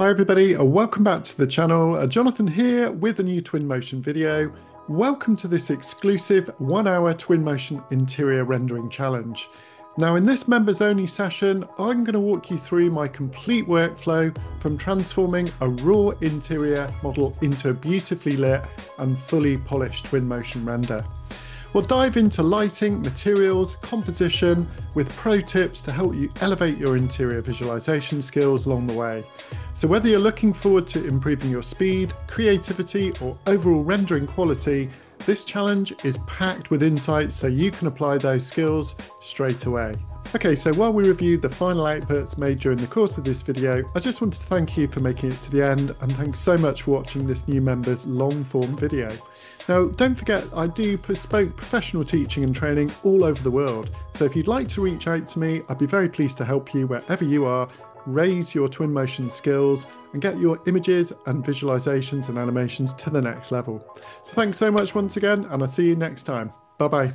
Hi everybody, welcome back to the channel. Jonathan here with a new Twinmotion video. Welcome to this exclusive 1 hour Twinmotion interior rendering challenge. Now in this members only session, I'm going to walk you through my complete workflow from transforming a raw interior model into a beautifully lit and fully polished Twinmotion render. We'll dive into lighting, materials, composition with pro tips to help you elevate your interior visualization skills along the way. So whether you're looking forward to improving your speed, creativity, or overall rendering quality, this challenge is packed with insights so you can apply those skills straight away. Okay, so while we review the final outputs made during the course of this video, I just wanted to thank you for making it to the end, and thanks so much for watching this new members long form video. Now, don't forget, I do bespoke professional teaching and training all over the world. So if you'd like to reach out to me, I'd be very pleased to help you wherever you are, raise your Twinmotion skills and get your images and visualizations and animations to the next level. So thanks so much once again, and I'll see you next time. Bye-bye.